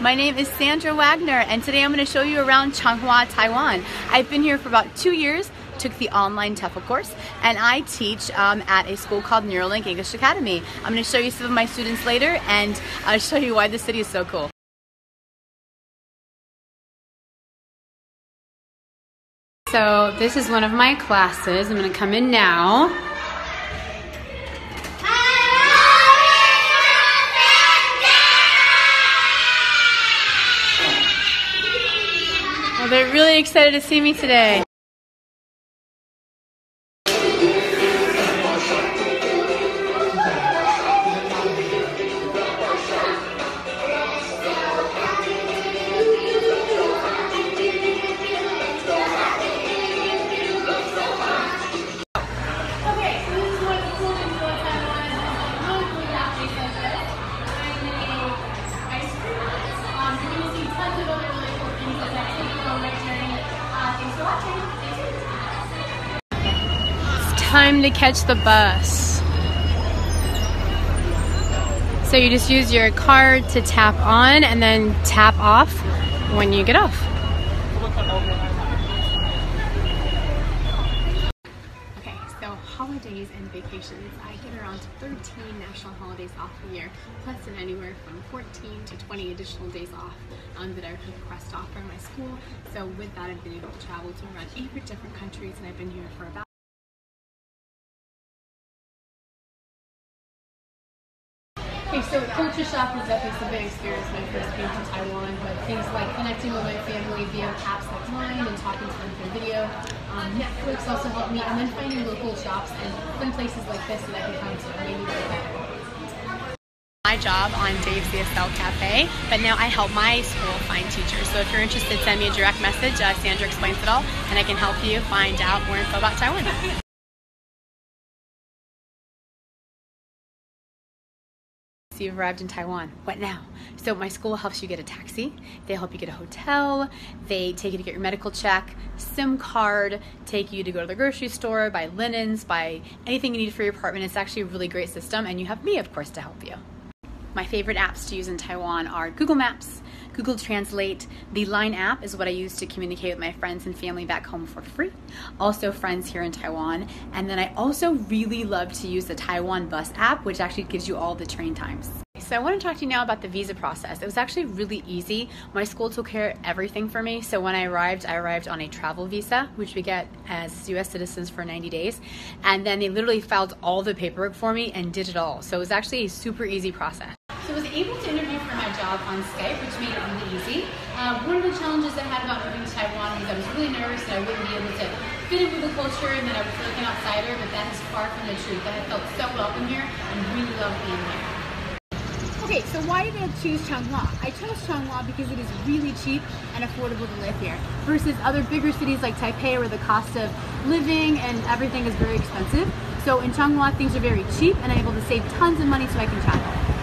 My name is Sandra Wagner, and today I'm going to show you around Changhua, Taiwan. I've been here for about 2 years, took the online TEFL course, and I teach at a school called Neuralink English Academy. I'm going to show you some of my students later, and I'll show you why this city is so cool. So this is one of my classes. I'm going to come in now. They're really excited to see me today. Time to catch the bus. So you just use your card to tap on and then tap off when you get off. Okay, so holidays and vacations. I get around 13 national holidays off a year, plus in anywhere from 14 to 20 additional days off that I request off from my school. So with that, I've been able to travel to around 8 different countries, and I've been here for about okay, so culture shock was definitely a big experience when I first came to Taiwan, but things like connecting with my family via apps like Line and talking to them through video. Netflix also helped me, and then finding local shops and fun places like this that I can come to made me feel better. My job on Dave's CSL Cafe, but now I help my school find teachers. So if you're interested, send me a direct message, Sandra Explains It All, and I can help you find out more info about Taiwan. So you've arrived in Taiwan. What now? So my school helps you get a taxi. They help you get a hotel. They take you to get your medical check, SIM card, take you to go to the grocery store, buy linens, buy anything you need for your apartment. It's actually a really great system, and you have me, of course, to help you. My favorite apps to use in Taiwan are Google Maps, Google Translate. The Line app is what I use to communicate with my friends and family back home for free. Also friends here in Taiwan. And then I also really love to use the Taiwan Bus app, which actually gives you all the train times. So I want to talk to you now about the visa process. It was actually really easy. My school took care of everything for me. So when I arrived on a travel visa, which we get as US citizens for 90 days. And then they literally filed all the paperwork for me and did it all. So it was actually a super easy process. So I was able to interview for my job on Skype, which made it really easy. One of the challenges I had about moving to Taiwan was I was really nervous that I wouldn't be able to fit in with the culture and that I was like an outsider, but that is far from the truth. I felt so welcome here and really loved being here. Okay, so why did I choose Changhua? I chose Changhua because it is really cheap and affordable to live here versus other bigger cities like Taipei, where the cost of living and everything is very expensive. So in Changhua, things are very cheap and I'm able to save tons of money so I can travel.